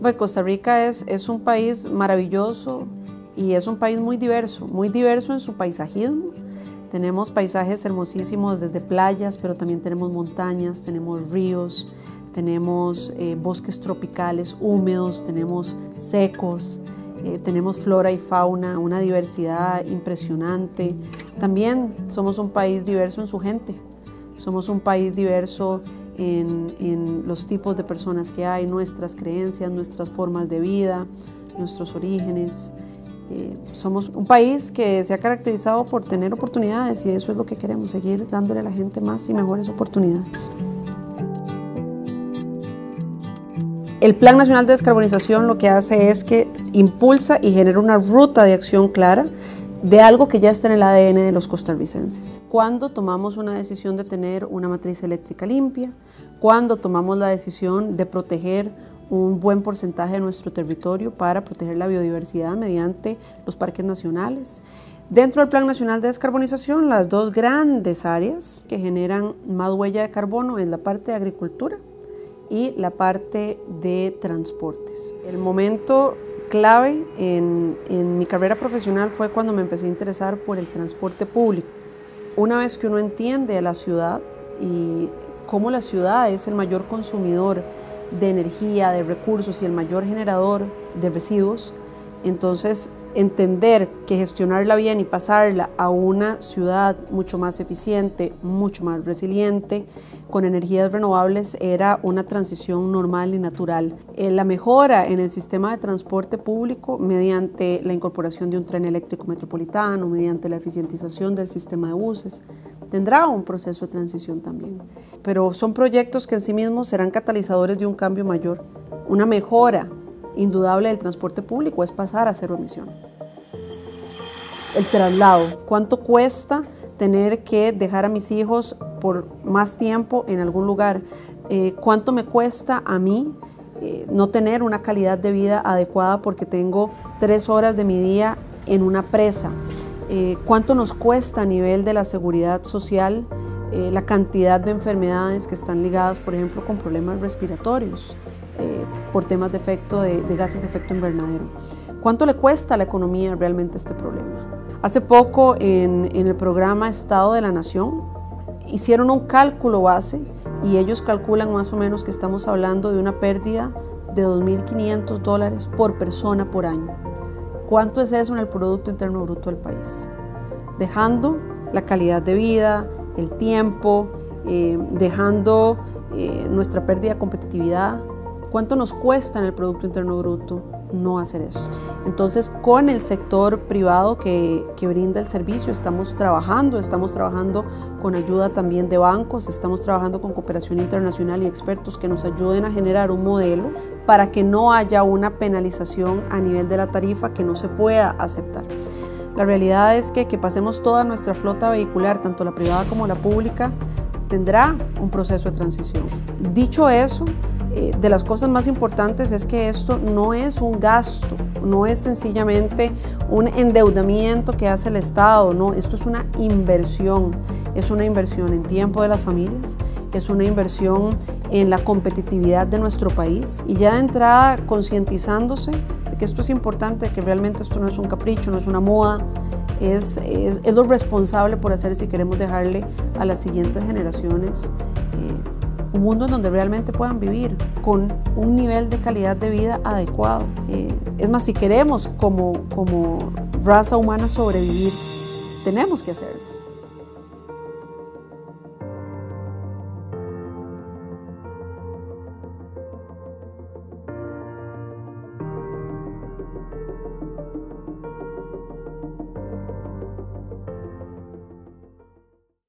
Bueno, Costa Rica es un país maravilloso y es un país muy diverso en su paisajismo. Tenemos paisajes hermosísimos desde playas, pero también tenemos montañas, tenemos ríos, tenemos bosques tropicales húmedos, tenemos secos, tenemos flora y fauna, una diversidad impresionante. También somos un país diverso en su gente, somos un país diverso en los tipos de personas que hay, nuestras creencias, nuestras formas de vida, nuestros orígenes. Somos un país que se ha caracterizado por tener oportunidades y eso es lo que queremos, seguir dándole a la gente más y mejores oportunidades. El Plan Nacional de Descarbonización lo que hace es que impulsa y genera una ruta de acción clara de algo que ya está en el ADN de los costarricenses. Cuando tomamos una decisión de tener una matriz eléctrica limpia, cuando tomamos la decisión de proteger un buen porcentaje de nuestro territorio para proteger la biodiversidad mediante los parques nacionales. Dentro del Plan Nacional de Descarbonización, las dos grandes áreas que generan más huella de carbono es la parte de agricultura y la parte de transportes. El momento clave en mi carrera profesional fue cuando me empecé a interesar por el transporte público. Una vez que uno entiende a la ciudad y cómo la ciudad es el mayor consumidor de energía, de recursos y el mayor generador de residuos, entonces entender que gestionarla bien y pasarla a una ciudad mucho más eficiente, mucho más resiliente, con energías renovables, era una transición normal y natural. La mejora en el sistema de transporte público mediante la incorporación de un tren eléctrico metropolitano, mediante la eficientización del sistema de buses, tendrá un proceso de transición también. Pero son proyectos que en sí mismos serán catalizadores de un cambio mayor. Una mejora indudable del transporte público es pasar a cero emisiones. El traslado. ¿Cuánto cuesta tener que dejar a mis hijos por más tiempo en algún lugar? ¿Cuánto me cuesta a mí no tener una calidad de vida adecuada porque tengo 3 horas de mi día en una presa? ¿Cuánto nos cuesta a nivel de la seguridad social la cantidad de enfermedades que están ligadas, por ejemplo, con problemas respiratorios por temas de efecto de gases de efecto invernadero? ¿Cuánto le cuesta a la economía realmente este problema? Hace poco en el programa Estado de la Nación hicieron un cálculo base y ellos calculan más o menos que estamos hablando de una pérdida de $2.500 por persona por año. ¿Cuánto es eso en el Producto Interno Bruto del país? Dejando la calidad de vida, el tiempo, dejando nuestra pérdida de competitividad. ¿Cuánto nos cuesta en el Producto Interno Bruto no hacer eso? Entonces, con el sector privado que brinda el servicio, estamos trabajando con ayuda también de bancos, estamos trabajando con cooperación internacional y expertos que nos ayuden a generar un modelo para que no haya una penalización a nivel de la tarifa que no se pueda aceptar. La realidad es que pasemos toda nuestra flota vehicular, tanto la privada como la pública, tendrá un proceso de transición. Dicho eso, de las cosas más importantes es que esto no es un gasto, no es sencillamente un endeudamiento que hace el Estado, no, esto es una inversión en tiempo de las familias, es una inversión en la competitividad de nuestro país y ya de entrada concientizándose de que esto es importante, que realmente esto no es un capricho, no es una moda, es lo responsable por hacer si queremos dejarle a las siguientes generaciones un mundo en donde realmente puedan vivir con un nivel de calidad de vida adecuado. Es más, si queremos como raza humana sobrevivir, tenemos que hacerlo.